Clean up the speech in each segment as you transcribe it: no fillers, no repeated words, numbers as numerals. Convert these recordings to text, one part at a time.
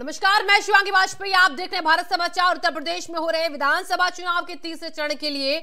नमस्कार, मैं शिवांगी वाजपेयी, आप देख रहे हैं भारत समाचार। उत्तर प्रदेश में हो रहे विधानसभा चुनाव के तीसरे चरण के लिए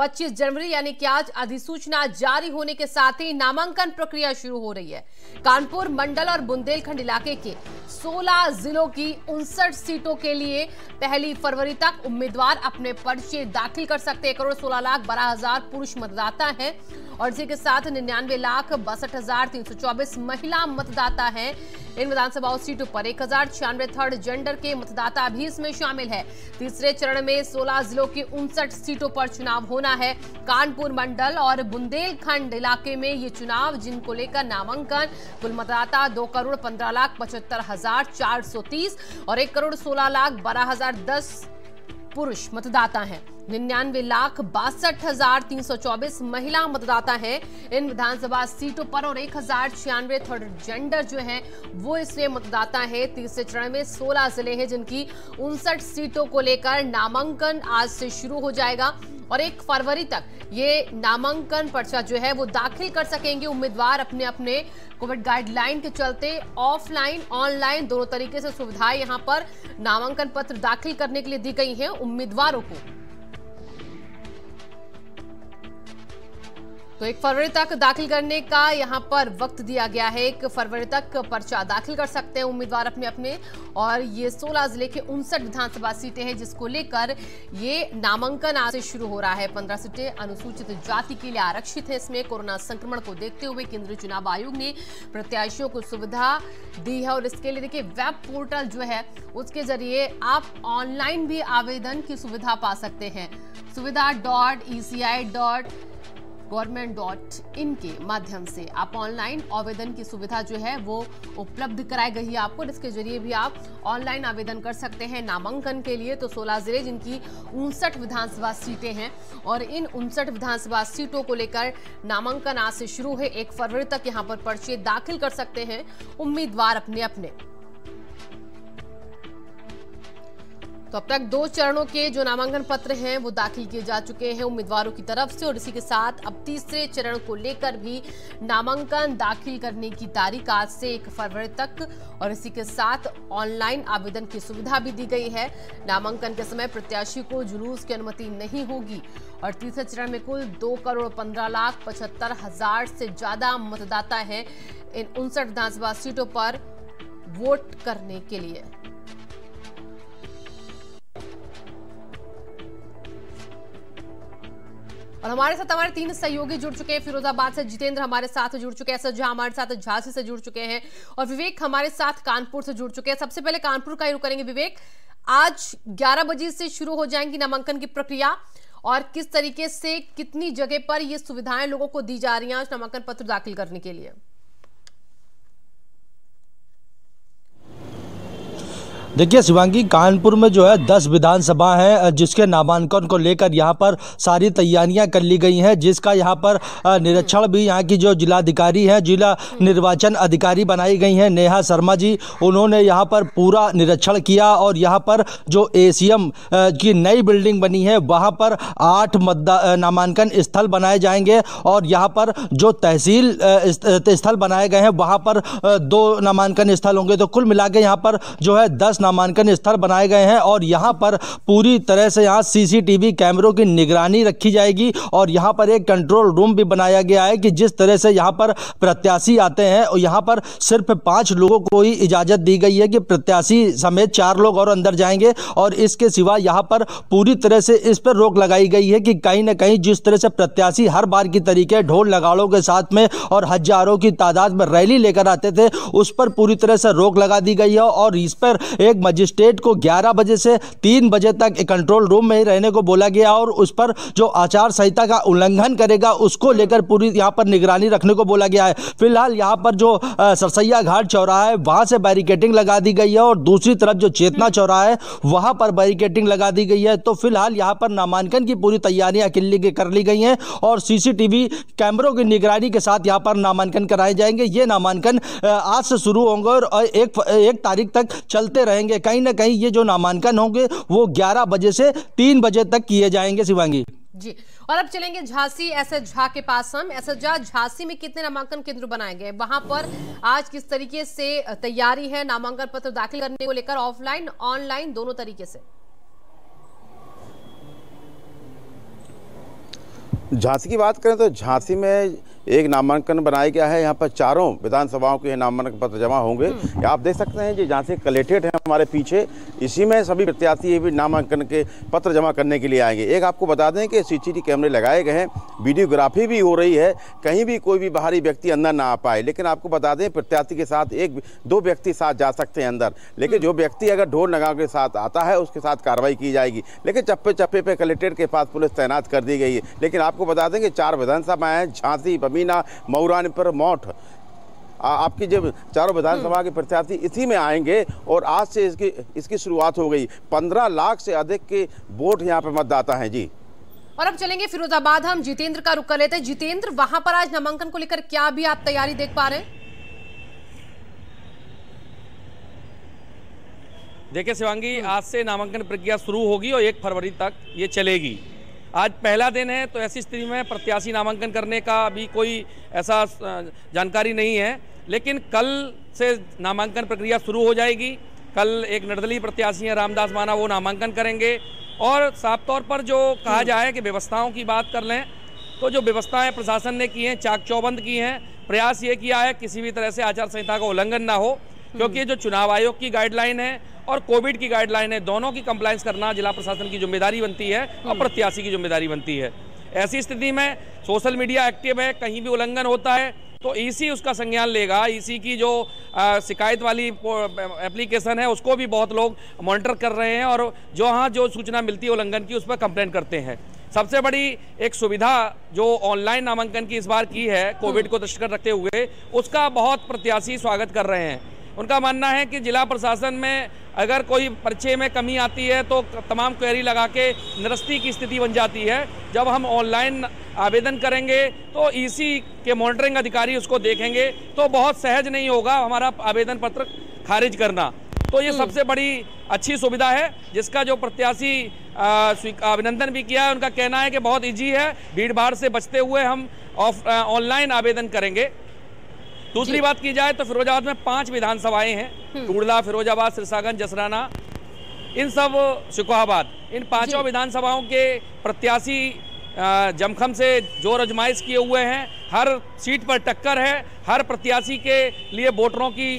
25 जनवरी यानी कि आज अधिसूचना जारी होने के साथ ही नामांकन प्रक्रिया शुरू हो रही है। कानपुर मंडल और बुंदेलखंड इलाके के 16 जिलों की 59 सीटों के लिए 1 फरवरी तक उम्मीदवार अपने पर्चे दाखिल कर सकते। 1,16,12,000 पुरुष मतदाता है और इसी के साथ 99,62,324 महिला मतदाता हैं। इन विधानसभा सीटों पर 1,096 थर्ड जेंडर के मतदाता भी इसमें शामिल है। तीसरे चरण में 16 जिलों की 59 सीटों पर चुनाव होना है। कानपुर मंडल और बुंदेलखंड इलाके में ये चुनाव, जिनको लेकर नामांकन, कुल मतदाता 2,15,75,430 और 1,16,12,010 पुरुष मतदाता हैं। 99,62,324 महिला मतदाता हैं इन विधानसभा सीटों पर और 1,096 थर्ड जेंडर जो हैं वो इसमें मतदाता हैं। तीसरे चरण में 16 जिले हैं जिनकी 59 सीटों को लेकर नामांकन आज से शुरू हो जाएगा और 1 फरवरी तक ये नामांकन पर्चा जो है वो दाखिल कर सकेंगे उम्मीदवार अपने अपने। कोविड गाइडलाइन के चलते ऑफलाइन ऑनलाइन दोनों तरीके से सुविधाएं यहाँ पर नामांकन पत्र दाखिल करने के लिए दी गई हैं उम्मीदवारों को। तो 1 फरवरी तक दाखिल करने का यहाँ पर वक्त दिया गया है। 1 फरवरी तक पर्चा दाखिल कर सकते हैं उम्मीदवार अपने अपने और ये 16 जिले के 59 विधानसभा सीटें हैं जिसको लेकर ये नामांकन आज से शुरू हो रहा है। 15 सीटें अनुसूचित जाति के लिए आरक्षित है। इसमें कोरोना संक्रमण को देखते हुए केंद्रीय चुनाव आयोग ने प्रत्याशियों को सुविधा दी है और इसके लिए देखिए वेब पोर्टल जो है उसके जरिए आप ऑनलाइन भी आवेदन की सुविधा पा सकते हैं। suvidha.eci.government.in के माध्यम से आप ऑनलाइन आवेदन की सुविधा जो है वो उपलब्ध कराई गई है आपको। इसके जरिए भी आप ऑनलाइन आवेदन कर सकते हैं नामांकन के लिए। तो 16 जिले जिनकी 59 विधानसभा सीटें हैं और इन 59 विधानसभा सीटों को लेकर नामांकन आज से शुरू है। 1 फरवरी तक यहाँ पर पर्चे दाखिल कर सकते हैं उम्मीदवार अपने अपने। तो अब तक 2 चरणों के जो नामांकन पत्र हैं वो दाखिल किए जा चुके हैं उम्मीदवारों की तरफ से और इसी के साथ अब तीसरे चरण को लेकर भी नामांकन दाखिल करने की तारीख आज से 1 फरवरी तक और इसी के साथ ऑनलाइन आवेदन की सुविधा भी दी गई है। नामांकन के समय प्रत्याशी को जुलूस की अनुमति नहीं होगी और तीसरे चरण में कुल 2,15,75,000 से ज्यादा मतदाता हैं इन 59 विधानसभा सीटों पर वोट करने के लिए। और हमारे साथ हमारे 3 सहयोगी जुड़ चुके हैं। फिरोजाबाद से जितेंद्र हमारे साथ जुड़ चुके हैं, सज्जा हमारे साथ झांसी से जुड़ चुके हैं और विवेक हमारे साथ कानपुर से जुड़ चुके हैं। सबसे पहले कानपुर का रुख करेंगे। विवेक, आज 11 बजे से शुरू हो जाएंगी नामांकन की प्रक्रिया और किस तरीके से कितनी जगह पर ये सुविधाएं लोगों को दी जा रही हैं आज नामांकन पत्र दाखिल करने के लिए? देखिए शिवांगी, कानपुर में जो है 10 विधानसभा हैं जिसके नामांकन को लेकर यहाँ पर सारी तैयारियाँ कर ली गई हैं, जिसका यहाँ पर निरीक्षण भी यहाँ की जो जिलाधिकारी हैं, जिला निर्वाचन अधिकारी बनाई गई हैं नेहा शर्मा जी, उन्होंने यहाँ पर पूरा निरीक्षण किया और यहाँ पर जो एसीएम की नई बिल्डिंग बनी है वहाँ पर 8 नामांकन स्थल बनाए जाएंगे और यहाँ पर जो तहसील स्थल बनाए गए हैं वहाँ पर 2 नामांकन स्थल होंगे। तो कुल मिला के यहाँ पर जो है 10 नामांकन स्थल बनाए गए हैं और यहां पर पूरी तरह से यहां सीसीटीवी कैमरों की निगरानी रखी जाएगी और यहां पर एक कंट्रोल रूम भी बनाया गया है कि जिस तरह से यहां पर प्रत्याशी आते हैं और यहां पर सिर्फ 5 लोगों को ही इजाजत दी गई है कि प्रत्याशी समेत 4 लोग और अंदर जाएंगे और इसके सिवा यहां पर पूरी तरह से इस पर रोक लगाई गई है कि कहीं ना कहीं जिस तरह से प्रत्याशी हर बार की तरीके ढोल नगाड़ों के साथ में और हजारों की तादाद में रैली लेकर आते थे उस पर पूरी तरह से रोक लगा दी गई है और इस पर एक मजिस्ट्रेट को 11 बजे से 3 बजे तक एक कंट्रोल रूम में ही रहने को बोला गया और उस पर जो आचार संहिता का उल्लंघन करेगा उसको लेकर पूरी यहाँ पर निगरानी रखने को बोला गया है। फिलहाल यहाँ पर जो सरसैया घाट चौराहा है वहाँ से बैरिकेटिंग लगा दी गई है और दूसरी तरफ जो चेतना चौराहा है वहाँ पर बैरिकेटिंग लगा दी गई है। तो फिलहाल यहाँ पर नामांकन की पूरी तैयारियाँ कर ली गई हैं और सीसीटीवी कैमरों की निगरानी के साथ यहाँ पर नामांकन कराए जाएंगे। ये नामांकन आज से शुरू होंगे और 1 तारीख तक चलते रहेंगे। कहीं ना कहीं ये जो नामांकन होंगे वो 11 बजे से 3 बजे तक किए जाएंगे। शिवांगी जी। और अब चलेंगे झांसी, एस एच झा के पास हम। एस एच झा, झांसी में कितने नामांकन केंद्र बनाए गए, वहां पर आज किस तरीके से तैयारी है नामांकन पत्र दाखिल करने को लेकर, ऑफलाइन ऑनलाइन दोनों तरीके से? झांसी की बात करें तो झांसी में एक नामांकन बनाया गया है, यहाँ पर चारों विधानसभाओं के नामांकन पत्र जमा होंगे। आप देख सकते हैं जी झांसी कलेक्ट्रेट है हमारे पीछे, इसी में सभी प्रत्याशी भी नामांकन के पत्र जमा करने के लिए आएंगे। एक आपको बता दें कि CCTV कैमरे लगाए गए हैं, वीडियोग्राफी भी हो रही है, कहीं भी कोई भी बाहरी व्यक्ति अंदर ना आ पाए। लेकिन आपको बता दें प्रत्याशी के साथ 1-2 व्यक्ति साथ जा सकते हैं अंदर, लेकिन जो व्यक्ति अगर ढोल नगाड़े के साथ आता है उसके साथ कार्रवाई की जाएगी। लेकिन चप्पे चप्पे पर कलेक्ट्रेट के पास पुलिस तैनात कर दी गई है। लेकिन आपको बता दें कि 4 विधानसभाएं हैं, झांसी, बमीना, मऊरानीपुर, मौठ, आपकी जब चारों विधानसभा के प्रत्याशी इसी में आएंगे और आज से इसकी शुरुआत हो गई। 15 लाख से अधिक के वोट यहाँ पर मतदाता हैं जी। और अब चलेंगे फिरोजाबाद, हम जितेंद्र का रुख कर लेते हैं। जितेंद्र, वहां पर आज नामांकन को लेकर क्या भी आप तैयारी देख पा रहे हैं? देखिए शिवांगी, आज से नामांकन प्रक्रिया शुरू होगी और 1 फरवरी तक ये चलेगी। आज पहला दिन है तो ऐसी स्थिति में प्रत्याशी नामांकन करने का अभी कोई ऐसा जानकारी नहीं है, लेकिन कल से नामांकन प्रक्रिया शुरू हो जाएगी। कल एक निर्दलीय प्रत्याशी हैं रामदास माना, वो नामांकन करेंगे। और साफ तौर पर जो कहा जाए कि व्यवस्थाओं की बात कर लें तो जो व्यवस्थाएं प्रशासन ने की हैं चाक चौबंद की हैं, प्रयास ये किया है किसी भी तरह से आचार संहिता का उल्लंघन ना हो, क्योंकि जो चुनाव आयोग की गाइडलाइन है और कोविड की गाइडलाइन है, दोनों की कंप्लायंस करना जिला प्रशासन की जिम्मेदारी बनती है और प्रत्याशी की जिम्मेदारी बनती है। ऐसी स्थिति में सोशल मीडिया एक्टिव है, कहीं भी उल्लंघन होता है तो ईसी उसका संज्ञान लेगा। ईसी की जो शिकायत वाली एप्लीकेशन है उसको भी बहुत लोग मॉनिटर कर रहे हैं और जो सूचना मिलती है उल्लंघन की उस पर कंप्लेंट करते हैं। सबसे बड़ी एक सुविधा जो ऑनलाइन नामांकन की इस बार की है कोविड को दृष्टिगत रखते हुए, उसका बहुत प्रत्याशी स्वागत कर रहे हैं। उनका मानना है कि जिला प्रशासन में अगर कोई पर्चे में कमी आती है तो तमाम क्वेरी लगा के निरस्ती की स्थिति बन जाती है। जब हम ऑनलाइन आवेदन करेंगे तो ईसी के मॉनिटरिंग अधिकारी उसको देखेंगे तो बहुत सहज नहीं होगा हमारा आवेदन पत्र खारिज करना। तो ये सबसे बड़ी अच्छी सुविधा है जिसका जो प्रत्याशी अभिनंदन भी किया है। उनका कहना है कि बहुत ईजी है, भीड़ भाड़ से बचते हुए हम ऑनलाइन आवेदन करेंगे। दूसरी बात की जाए तो फिरोजाबाद में 5 विधानसभाएं हैं, टूडला, फिरोजाबाद, सिरसागंज, जसराना, इन सब, शिकोहाबाद, इन 5 विधानसभाओं के प्रत्याशी जमखम से जोर आजमाइश किए हुए हैं। हर सीट पर टक्कर है, हर प्रत्याशी के लिए वोटरों की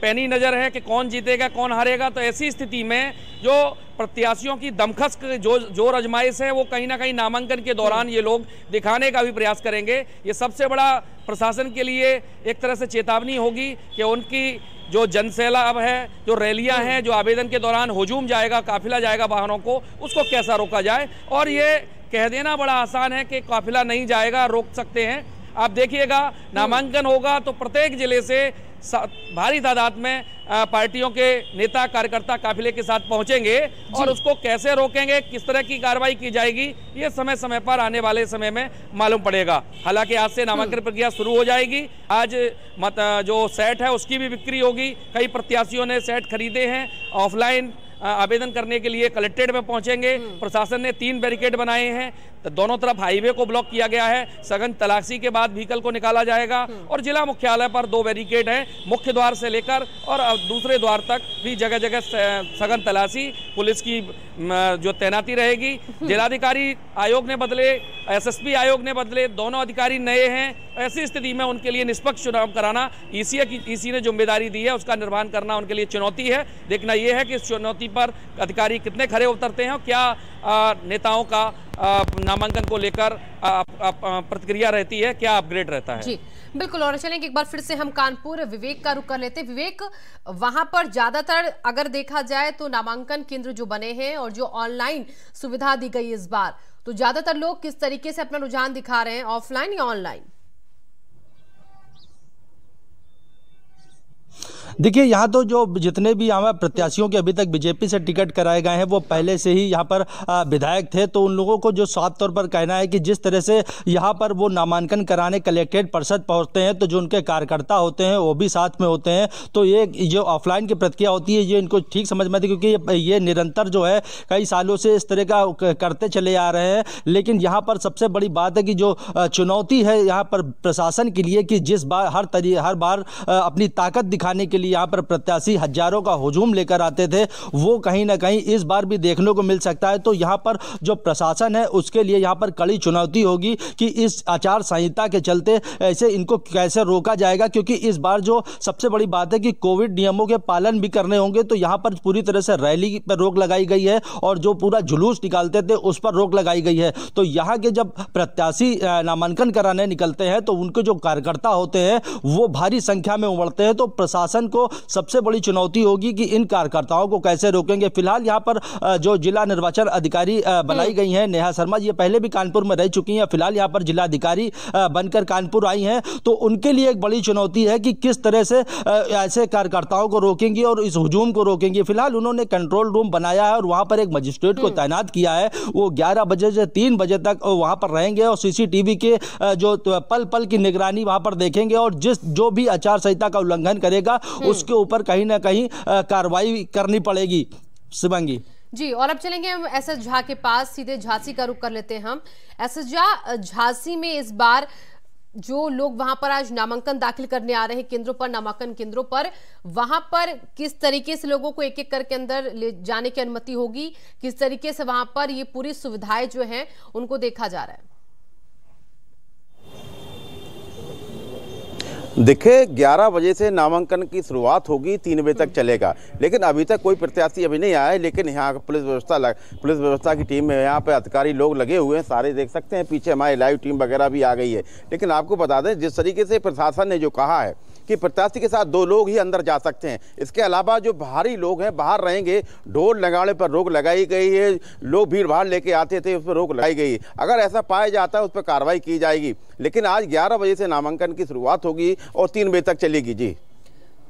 पैनी नज़र है कि कौन जीतेगा कौन हारेगा। तो ऐसी स्थिति में जो प्रत्याशियों की दमखस जोर आजमाइश है वो कहीं ना कहीं नामांकन के दौरान ये लोग दिखाने का भी प्रयास करेंगे। ये सबसे बड़ा प्रशासन के लिए एक तरह से चेतावनी होगी कि उनकी जो जनसैलाब है, जो रैलियां हैं, जो आवेदन के दौरान हुजूम जाएगा, काफिला जाएगा वाहनों को, उसको कैसा रोका जाए। और ये कह देना बड़ा आसान है कि काफिला नहीं जाएगा, रोक सकते हैं। आप देखिएगा नामांकन होगा तो प्रत्येक जिले से भारी तादाद में पार्टियों के नेता कार्यकर्ता काफिले के साथ पहुंचेंगे और उसको कैसे रोकेंगे, किस तरह की कार्रवाई की जाएगी, ये समय समय पर आने वाले समय में मालूम पड़ेगा। हालांकि आज से नामांकन प्रक्रिया शुरू हो जाएगी। आज जो सेट है उसकी भी बिक्री होगी। कई प्रत्याशियों ने सेट खरीदे हैं, ऑफलाइन आवेदन करने के लिए कलेक्ट्रेट में पहुंचेंगे। प्रशासन ने 3 बैरिकेड बनाए हैं, तो दोनों तरफ हाईवे को ब्लॉक किया गया है। सघन तलाशी के बाद व्हीकल को निकाला जाएगा और जिला मुख्यालय पर 2 बैरिकेड हैं, मुख्य द्वार से लेकर और दूसरे द्वार तक भी जगह जगह सघन तलाशी, पुलिस की जो तैनाती रहेगी। जिलाधिकारी आयोग ने बदले, SSP आयोग ने बदले, दोनों अधिकारी नए हैं। ऐसी स्थिति में उनके लिए निष्पक्ष चुनाव कराना ईसी ने जिम्मेदारी दी है, उसका निर्वहन करना उनके लिए चुनौती है। देखना यह है कि इस चुनौती पर अधिकारी कितने खरे उतरते हैं और क्या नेताओं का नामांकन को लेकर प्रतिक्रिया रहती है, क्या अपग्रेड रहता है। जी बिल्कुल। और चलेंगे एक बार फिर से हम कानपुर, विवेक का रुख कर लेते हैं। विवेक, वहां पर ज्यादातर अगर देखा जाए तो नामांकन केंद्र जो बने हैं और जो ऑनलाइन सुविधा दी गई इस बार, तो ज्यादातर लोग किस तरीके से अपना रुझान दिखा रहे हैं, ऑफलाइन या ऑनलाइन? देखिए यहाँ तो जो जितने भी यहाँ प्रत्याशियों के अभी तक बीजेपी से टिकट कराए गए हैं वो पहले से ही यहाँ पर विधायक थे, तो उन लोगों को जो साफ तौर पर कहना है कि जिस तरह से यहाँ पर वो नामांकन कराने कलेक्ट्रेट परिषद पहुँचते हैं तो जो उनके कार्यकर्ता होते हैं वो भी साथ में होते हैं, तो ये जो ऑफलाइन की प्रतिक्रिया होती है ये इनको ठीक समझ में आती है क्योंकि ये निरंतर जो है कई सालों से इस तरह का करते चले आ रहे हैं। लेकिन यहाँ पर सबसे बड़ी बात है कि जो चुनौती है यहाँ पर प्रशासन के लिए कि जिस बार हर बार अपनी ताकत दिखाने के लिए यहाँ पर प्रत्याशी हजारों का हुजूम लेकर आते थे वो कहीं ना कहीं इस बार भी देखने को मिल सकता है। तो यहाँ पर जो प्रशासन है उसके लिए यहाँ पर कड़ी चुनौती होगी कि इस आचार संहिता के चलते ऐसे इनको कैसे रोका जाएगा, क्योंकि इस बार जो सबसे बड़ी बात है कि कोविड नियमों के पालन भी करने होंगे, तो यहाँ पर पूरी तरह से रैली पर रोक लगाई गई है और जो पूरा जुलूस निकालते थे उस पर रोक लगाई गई है। तो यहाँ के जब प्रत्याशी नामांकन कराने निकलते हैं तो उनके जो कार्यकर्ता होते हैं वो भारी संख्या में उमड़ते हैं, तो प्रशासन को सबसे बड़ी चुनौती होगी कि इन कार्यकर्ताओं को कैसे रोकेंगे। फिलहाल यहाँ पर जो जिला निर्वाचन अधिकारी बनाई गई हैं नेहा शर्मा, ये पहले भी कानपुर में रह चुकी हैं, फिलहाल यहाँ पर जिलाधिकारी बनकर कानपुर आई हैं, तो उनके लिए एक बड़ी चुनौती है कि किस तरह से ऐसे कार्यकर्ताओं को रोकेंगी और इस हुजूम को रोकेंगी। फिलहाल उन्होंने कंट्रोल रूम बनाया है और वहाँ पर एक मजिस्ट्रेट को तैनात किया है, वो 11 बजे से 3 बजे तक वहाँ पर रहेंगे और सीसीटीवी के जो पल पल की निगरानी वहाँ पर देखेंगे और जिस जो भी आचार संहिता का उल्लंघन करेगा उसके ऊपर कहीं ना कहीं कार्रवाई करनी पड़ेगी। शिवांगी जी, और अब चलेंगे हम एसएस झा के पास, सीधे झांसी का रुख कर लेते हैं हम। एसएस झा, झांसी में इस बार जो लोग वहां पर आज नामांकन दाखिल करने आ रहे हैं केंद्रों पर, नामांकन केंद्रों पर, वहां पर किस तरीके से लोगों को एक एक करके अंदर ले जाने की अनुमति होगी, किस तरीके से वहां पर ये पूरी सुविधाएं जो हैं उनको देखा जा रहा है? देखिए 11 बजे से नामांकन की शुरुआत होगी, 3 बजे तक चलेगा, लेकिन अभी तक कोई प्रत्याशी अभी नहीं आया है। लेकिन यहाँ पुलिस व्यवस्था की टीम में यहाँ पे अधिकारी लोग लगे हुए हैं, सारे देख सकते हैं, पीछे हमारी लाइव टीम वगैरह भी आ गई है। लेकिन आपको बता दें जिस तरीके से प्रशासन ने जो कहा है कि प्रत्याशी के साथ 2 लोग ही अंदर जा सकते हैं, इसके अलावा जो बाहरी लोग हैं बाहर रहेंगे। ढोल नगाड़े पर रोक लगाई गई है, लोग भीड़ भाड़ लेके आते थे उस पर रोक लगाई गई, अगर ऐसा पाया जाता है उस पर कार्रवाई की जाएगी। लेकिन आज 11 बजे से नामांकन की शुरुआत होगी और 3 बजे तक चलेगी। जी,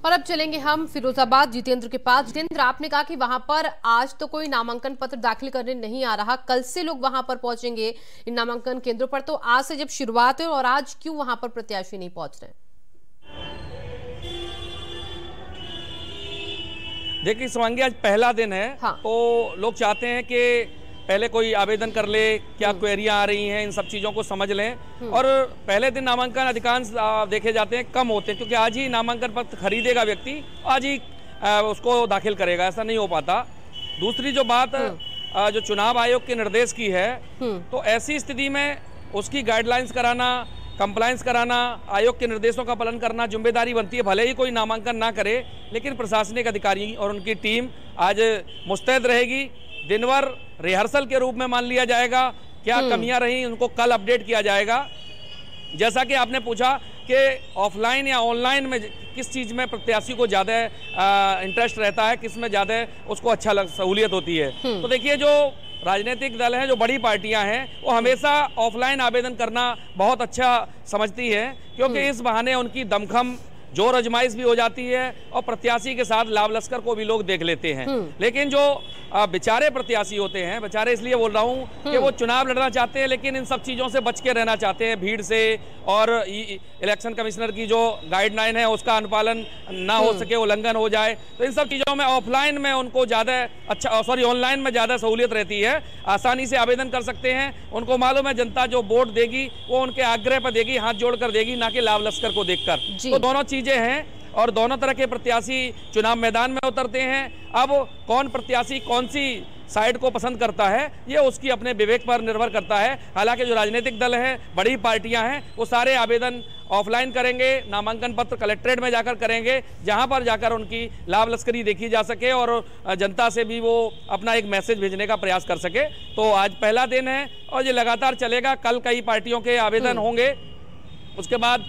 और अब चलेंगे हम फिरोजाबाद जितेंद्र के पास। जितेंद्र, आपने कहा कि वहां पर आज तो कोई नामांकन पत्र दाखिल करने नहीं आ रहा, कल से लोग वहां पर पहुंचेंगे इन नामांकन केंद्रों पर, तो आज से जब शुरुआत है और आज क्यों वहां पर प्रत्याशी नहीं पहुंच रहे? देखिए शिवांगी, आज पहला दिन है, हाँ। तो लोग चाहते हैं कि पहले कोई आवेदन कर ले, क्या क्वेरियां आ रही हैं, इन सब चीज़ों को समझ लें। और पहले दिन नामांकन अधिकांश देखे जाते हैं कम होते हैं, क्योंकि आज ही नामांकन पत्र खरीदेगा व्यक्ति, आज ही उसको दाखिल करेगा, ऐसा नहीं हो पाता। दूसरी जो बात जो चुनाव आयोग के निर्देश की है, तो ऐसी स्थिति में उसकी गाइडलाइंस कराना, कंप्लायंस कराना, आयोग के निर्देशों का पालन करना जिम्मेदारी बनती है। भले ही कोई नामांकन ना करे, लेकिन प्रशासनिक अधिकारी और उनकी टीम आज मुस्तैद रहेगी। दिनभर रिहर्सल के रूप में मान लिया जाएगा, क्या कमियां रहीं उनको कल अपडेट किया जाएगा। जैसा कि आपने पूछा कि ऑफलाइन या ऑनलाइन में किस चीज़ में प्रत्याशी को ज़्यादा इंटरेस्ट रहता है, किस में ज़्यादा उसको अच्छा सहूलियत होती है, तो देखिए जो राजनीतिक दल हैं, जो बड़ी पार्टियां हैं, वो हमेशा ऑफलाइन आवेदन करना बहुत अच्छा समझती है, क्योंकि इस बहाने उनकी दमखम जोर अजमाइश भी हो जाती है और प्रत्याशी के साथ लाभ लश्कर को भी लोग देख लेते हैं। लेकिन जो बेचारे प्रत्याशी होते हैं, बेचारे इसलिए बोल रहा हूँ कि वो चुनाव लड़ना चाहते हैं, लेकिन इन सब चीज़ों से बच के रहना चाहते हैं, भीड़ से, और इलेक्शन कमिश्नर की जो गाइडलाइन है उसका अनुपालन ना हो सके, उल्लंघन हो जाए, तो इन सब चीज़ों में ऑफलाइन में उनको ज़्यादा अच्छा, सॉरी ऑनलाइन में ज़्यादा सहूलियत रहती है, आसानी से आवेदन कर सकते हैं। उनको मालूम है जनता जो वोट देगी वो उनके आग्रह पर देगी, हाथ जोड़ कर देगी, ना कि लाभ लश्कर को देख कर। तो दोनों चीज़ें हैं और दोनों तरह के प्रत्याशी चुनाव मैदान में उतरते हैं। अब कौन प्रत्याशी कौन सी साइड को पसंद करता है ये उसकी अपने विवेक पर निर्भर करता है। हालांकि जो राजनीतिक दल हैं, बड़ी पार्टियां हैं, वो सारे आवेदन ऑफलाइन करेंगे, नामांकन पत्र कलेक्ट्रेट में जाकर करेंगे, जहां पर जाकर उनकी लाभ लश्करी देखी जा सके और जनता से भी वो अपना एक मैसेज भेजने का प्रयास कर सके। तो आज पहला दिन है और ये लगातार चलेगा, कल कई पार्टियों के आवेदन होंगे, उसके बाद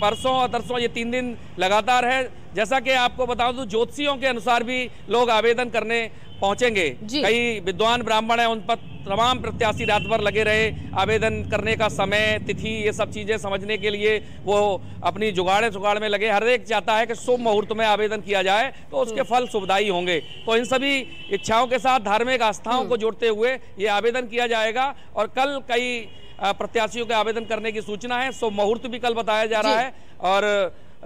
परसों और तरसों, ये 3 दिन लगातार है। जैसा कि आपको बताऊं तो ज्योतिषियों के अनुसार भी लोग आवेदन करने पहुंचेंगे। कई विद्वान ब्राह्मण हैं, उन पर तमाम प्रत्याशी रात भर लगे रहे। आवेदन करने का समय, तिथि, ये सब चीज़ें समझने के लिए वो अपनी जुगाड़ में लगे। हर एक चाहता है कि शुभ मुहूर्त में आवेदन किया जाए तो उसके फल शुभदायी होंगे। तो इन सभी इच्छाओं के साथ धार्मिक आस्थाओं को जोड़ते हुए ये आवेदन किया जाएगा और कल कई प्रत्याशियों के आवेदन करने की सूचना है। शुभ मुहूर्त भी कल बताया जा रहा है। और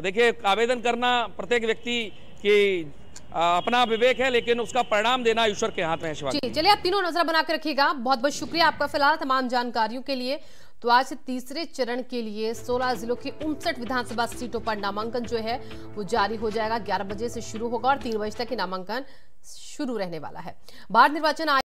देखिए, आवेदन करना प्रत्येक व्यक्ति की अपना विवेक है, लेकिन उसका परिणाम देना ईश्वर के हाथ में है। चलिए, आप तीनों नजर बनाकर रखिएगा। बहुत बहुत शुक्रिया आपका फिलहाल तमाम जानकारियों के लिए। तो आज तीसरे चरण के लिए 16 जिलों की 59 विधानसभा सीटों पर नामांकन जो है वो जारी हो जाएगा। 11 बजे से शुरू होगा और 3 बजे तक नामांकन शुरू रहने वाला है। भारत निर्वाचन